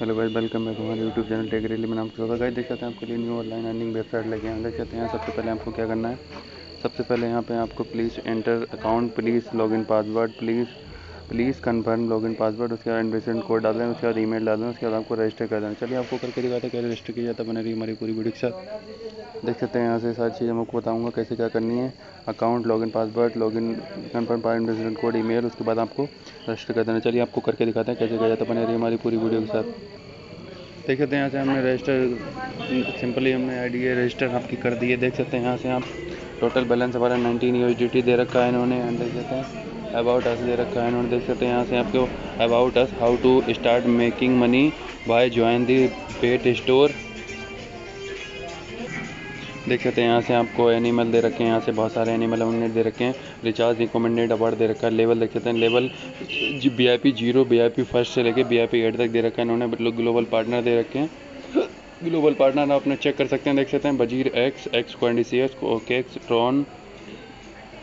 Hello guys, welcome back हमारे YouTube channel tech really में नाम से होगा। गाइस देख सकते हैं आपके लिए न्यू ऑनलाइन अर्निंग वेबसाइट लगे हैं। देख सकते हैं सबसे पहले आपको क्या करना है। सबसे पहले यहाँ पे आपको please enter account, please login password, please confirm login password, उसके बाद इन्वेस्टमेंट कोड डाल दें, उसके बाद ईमेल डाल दें, उसके बाद आपको रजिस्टर कर देना। चलिए आपको करके दिखाते हैं कैसे रजिस्टर किया जाता है। बना रही हमारी पूरी वीडियो के साथ। देख सकते हैं यहाँ से सारी चीज़ मैं आपको बताऊँगा कैसे क्या करनी है। Account, login password, login confirm password, investment code, email, उसके बाद आपको रजिस्टर कर देना। चलिए आपको करके दिखाते हैं कैसे किया जाता है। बना रही हमारी पूरी वीडियो के साथ। देख सकते हैं यहाँ से हमने रजिस्टर, सिंपली हमने आईडी रजिस्टर आपकी कर दी है। देख सकते हैं यहाँ से आप टोटल बैलेंस हमारा 19 USDT दे रखा है इन्होंने। देख सकते हैं अबाउट अस दे रखा है इन्होंने। देख सकते हैं यहाँ से आपको about us, how to start making money by join the pet store. देख सकते हैं यहाँ से आपको एनिमल दे रखे हैं। यहाँ से बहुत सारे एनिमल हमने दे रखे हैं। रिचार्ज रिकमेंडेड अवार्ड दे रखा है। लेवल देख सकते हैं, लेवल VIP 0, VIP 1 से लेके VIP 8 तक दे रखा है इन्होंने। ग्लोबल पार्टनर दे रखे हैं। ग्लोबल पार्टनर आपने चेक कर सकते हैं। देख सकते हैं बजीर X क्वान्डिसियस, OKEx, Tron,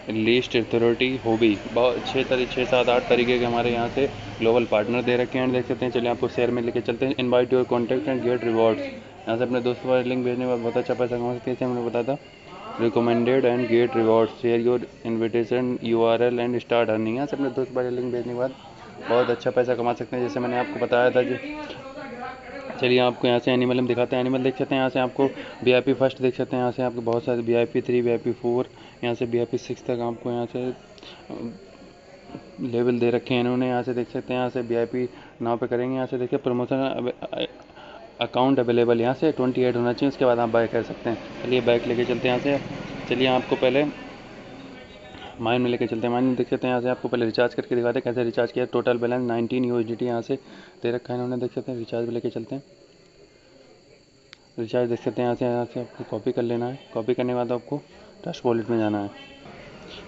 list authority, hobby, बहुत 6-7-8 तरीके के हमारे यहाँ से ग्लोबल पार्टनर दे रखे हैं। देख सकते हैं। चलिए आपको शेयर में लेके चलते हैं। Invite your contact and get rewards. यहाँ से अपने दोस्तों पर लिंक भेजने के बाद बहुत अच्छा पैसा कमा सकते हैं। जैसे हमने बताया था, recommended and get rewards, share your invitation URL and start earning. यहाँ से अपने दोस्त पर लिंक भेजने के बाद बहुत अच्छा पैसा कमा सकते हैं, जैसे मैंने आपको बताया था। कि चलिए आपको यहाँ से एनिमल हम दिखाते हैं। एनिमल देख सकते हैं यहाँ से आपको VIP 1 देख सकते हैं। यहाँ से आपको बहुत सारे VIP 3, VIP 4, यहाँ से VIP 6 तक आपको यहाँ से लेवल दे रखे हैं इन्होंने। यहाँ से देख सकते हैं यहाँ से VIP 9 पे करेंगे। यहाँ से देखिए प्रमोशन अकाउंट अवेलेबल, यहाँ से 28 होना चाहिए, उसके बाद आप बाय कर सकते हैं। चलिए बाइक लेके चलते हैं यहाँ से। चलिए आपको पहले माइन में लेके चलते हैं। माइन में देख सकते हैं यहाँ से आपको पहले रिचार्ज करके दिखाते हैं कैसे रिचार्ज किया। टोटल बैलेंस 19 USDT यहाँ से दे रखा है इन्होंने। देख सकते हैं रिचार्ज भी लेके चलते हैं। रिचार्ज देख सकते हैं यहाँ से आपको कॉपी कर लेना है। कॉपी करने के बाद आपको टच वॉलेट में जाना है।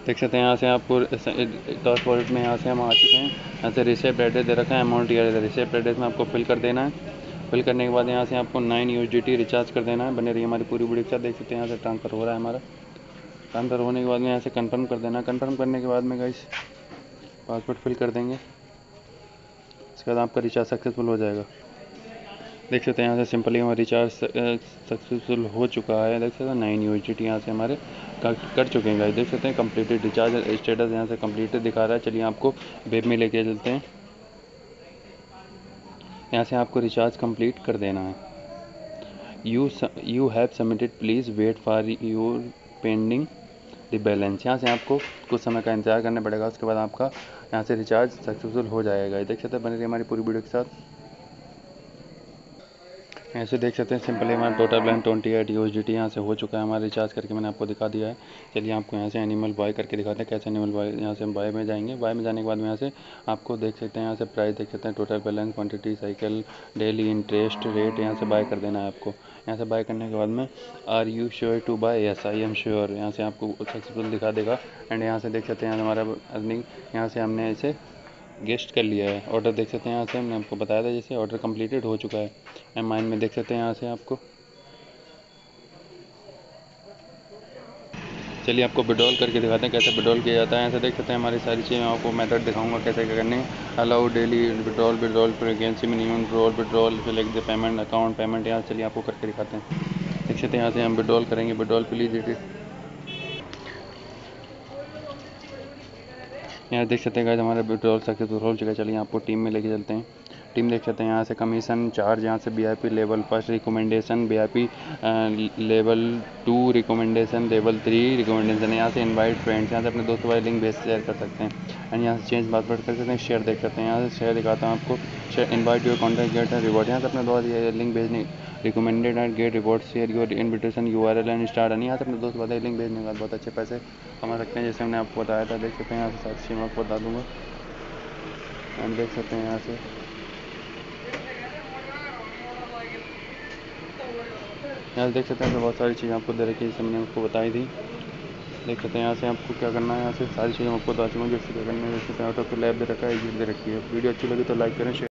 देख सकते हैं यहाँ से आपको टच वॉलेट में यहाँ से हम आ चुके हैं। यहाँ से रिसीव्ड एड्रेस दे रखा है, अमाउंट ये रिसीव्ड एड्रेस में आपको फिल कर देना है। फिल करने के बाद यहाँ से आपको 9 USDT रिचार्ज कर देना है। बने रही हमारी पूरी वीडियो के साथ। देख सकते हैं यहाँ से ट्रांसफर हो रहा है हमारा। ट्रांसफर होने के बाद में यहाँ से कंफर्म कर देना। कंफर्म करने के बाद में गाइस पासवर्ड फिल कर देंगे, उसके बाद आपका रिचार्ज सक्सेसफुल हो जाएगा। देख सकते हैं यहाँ से सिंपली हमारा रिचार्ज सक्सेसफुल हो चुका है। देख सकते हैं 9 USDT यहाँ से हमारे कर चुके हैं गाइस। देख सकते हैं कंप्लीटेड रिचार्ज स्टेटस यहाँ से कंप्लीटेड दिखा रहा है। चलिए आपको वेब में लेके चलते हैं। यहाँ से आपको रिचार्ज कंप्लीट कर देना है। You have submitted, please wait for your pending the balance. यहाँ से आपको कुछ समय का इंतजार करना पड़ेगा, उसके बाद आपका यहाँ से रिचार्ज सक्सेसफुल हो जाएगा। देख सकते हैं बने रही हमारी पूरी वीडियो के साथ। ऐसे देख सकते हैं सिंपली हमारा टोटल बैलेंस 28 USDT यहाँ से हो चुका है। हमारा रिचार्ज करके मैंने आपको दिखा दिया है। चलिए आपको यहाँ से एनिमल बाय करके दिखाते हैं कैसे एनिमल बाय। यहाँ से हम बाय में जाएंगे। बाय में जाने के बाद में यहाँ से आपको देख सकते हैं यहाँ से प्राइस देख सकते हैं, total balance, quantity, cycle, daily interest rate, यहाँ से बाय कर देना है आपको। यहाँ से बाय करने के बाद में are you sure to buy, yes I am sure, यहाँ से आपको सक्सेसफुल दिखा देगा। एंड यहाँ से देख सकते हैं हमारा अर्निंग यहाँ से हमने इसे गेस्ट कर लिया है। ऑर्डर देख सकते हैं यहाँ से हमने आपको बताया था, जैसे ऑर्डर कंप्लीटेड हो चुका है। एंड माइन में देख सकते हैं यहाँ से आपको। चलिए आपको विड्रॉल करके दिखाते हैं कैसे विड्रॉल किया जाता है। यहाँ से देख सकते हैं हमारी सारी चीज़ें, आपको मेथड दिखाऊंगा कैसे क्या करने हैं। Allow daily withdrawal, frequency, minimum withdrawal, select the payment account, payment. यहाँ चलिए आपको करके दिखाते हैं। देख सकते हैं यहाँ से हम विड्रॉल करेंगे। विड्रॉल प्लीज यहाँ देख सकते हैं हमारा विड्रॉल सक्सेसफुल हो चुका है। चलिए आपको टीम में लेके चलते हैं। टीम देख सकते हैं यहाँ से कमीशन चार्ज, यहाँ से VIP level 1 recommendation, VIP level 2 recommendation, level 3 recommendation. यहाँ से इनवाइट फ्रेंड्स, यहाँ से अपने दोस्तों वाले लिंक भेज शेयर कर सकते हैं। एंड यहाँ से चेंज पासवर्ड कर सकते हैं। शेयर देख सकते हैं यहाँ से शेयर दिखाता हूँ आपको। Invite your contact, get reward, यहाँ से अपने दोस्त लिंक भेजने, recommended and get reward, share your invitation URL and start earning. यहाँ से अपने दोस्त वाले लिंक भेजने के बाद बहुत अच्छे पैसे कमा सकते हैं, जैसे हमने आपको बताया था। देख सकते हैं यहाँ से साक्षी मैं आपको बता दूँगा। एंड देख सकते हैं यहाँ से देख सकते हैं बहुत सारी चीज़ें आपको दे रखी है, जैसे मैंने आपको बताई थी। देख सकते हैं यहाँ से आपको क्या करना है। यहाँ से सारी चीज़ें आपको बता चुका हूँ, जैसे क्या करना है। जैसे ऑटो को लैब दे रखा है, ये दे रखी है। वीडियो अच्छी लगी तो लाइक करें, शेयर